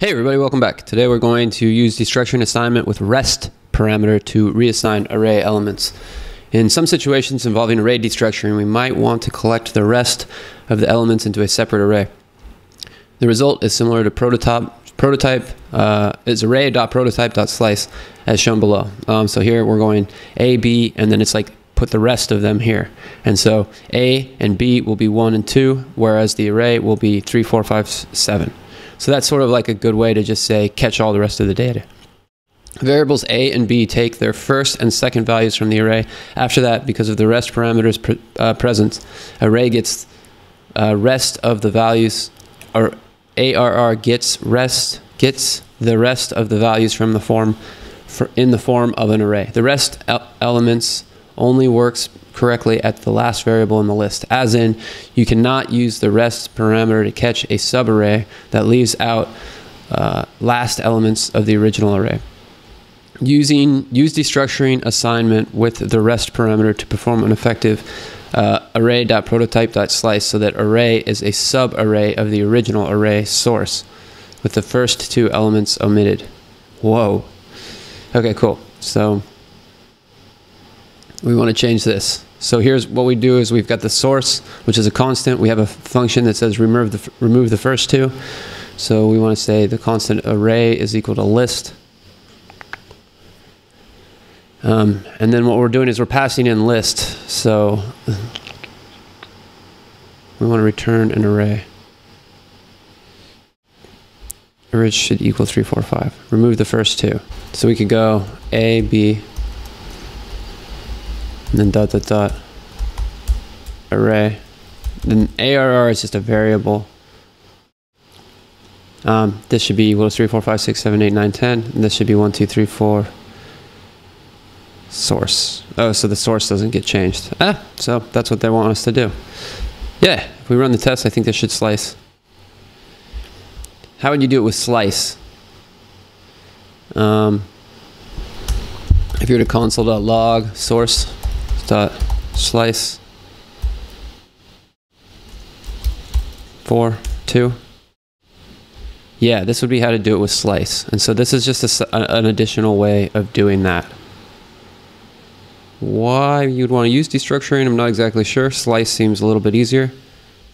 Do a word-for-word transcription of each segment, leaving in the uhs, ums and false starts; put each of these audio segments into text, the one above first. Hey everybody, welcome back. Today we're going to use destruction assignment with rest parameter to reassign array elements. In some situations involving array destructuring, we might want to collect the rest of the elements into a separate array. The result is similar to prototype, prototype uh, is array.prototype.slice as shown below. Um, so here we're going A, B, and then it's like put the rest of them here. And so A and B will be one and two, whereas the array will be three, four, five, seven. So that's sort of like a good way to just say, catch all the rest of the data. Variables A and B take their first and second values from the array. After that, because of the rest parameter's pre uh, presence, array gets uh, rest of the values, or A R R gets rest, gets the rest of the values from the form, for, in the form of an array. The rest el elements only works correctly at the last variable in the list, as in you cannot use the rest parameter to catch a subarray that leaves out uh, last elements of the original array. Using use destructuring assignment with the rest parameter to perform an effective uh, array.prototype.slice so that array is a subarray of the original array source with the first two elements omitted. Whoa. Okay, cool. So we want to change this. So here's what we do is we've got the source, which is a constant. We have a function that says remove the, remove the first two. So we want to say the constant array is equal to list. Um, and then what we're doing is we're passing in list. So we want to return an array. Array should equal three, four, five. Remove the first two. So we could go A, B, and then dot, dot, dot, array. Then A R R is just a variable. Um, this should be equal to three, four, five, six, seven, eight, nine, ten. And this should be one, two, three, four, source. Oh, so the source doesn't get changed. Ah, so that's what they want us to do. Yeah, if we run the test, I think this should slice. How would you do it with slice? Um, if you were to console.log source dot slice four two. Yeah, this would be how to do it with slice, and so this is just a, an additional way of doing that. Why you'd want to use destructuring, I'm not exactly sure. Slice seems a little bit easier,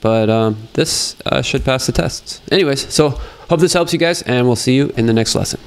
but um, this uh, should pass the tests. Anyways, so hope this helps you guys, and we'll see you in the next lesson.